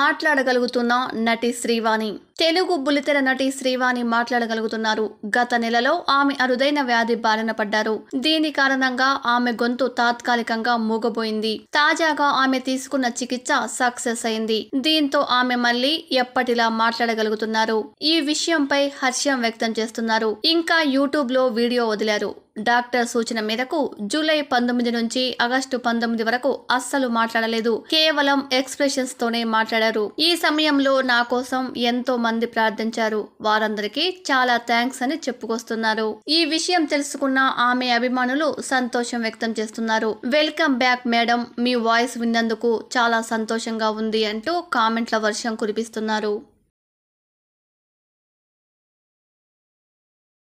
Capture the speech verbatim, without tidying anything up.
మాట్లాడగలుగుతున్న నటి శ్రీవాణి. తెలుగు బుల్లితెర నటి శ్రీవాణి మాట్లాడగలుగుతున్నారు. గత నెలలో ఆమె అరుదైన వ్యాధి బారిన పడ్డారు. దీని కారణంగా ఆమె గొంతు తాత్కాలికంగా మూగబోయింది. తాజాగా ఆమె తీసుకున్న చికిత్స సక్సెస్ అయింది. దీంతో ఆమె మళ్ళీ ఎప్పటిలా మాట్లాడగలుగుతున్నారు. ఈ విషయంపై హర్షం వ్యక్తం చేస్తున్నారు. ఇంకా యూట్యూబ్ లో వీడియో వదిలారు. డాక్టర్ సూచన మేరకు జూలై పంతొమ్మిది నుంచి ఆగస్టు పంతొమ్మిది వరకు అస్సలు మాట్లాడలేదు. కేవలం ఎక్స్ప్రెషన్స్ తోనే మాట్లాడారు. ఈ సమయంలో నా కోసం ఎంతో మంది ప్రార్థించారు. వారందరికీ చాలా థ్యాంక్స్ అని చెప్పుకొస్తున్నారు. ఈ విషయం తెలుసుకున్న ఆమె అభిమానులు సంతోషం వ్యక్తం చేస్తున్నారు. వెల్కమ్ బ్యాక్ మేడం, మీ వాయిస్ విన్నందుకు చాలా సంతోషంగా ఉంది అంటూ కామెంట్ల వర్షం కురిపిస్తున్నారు.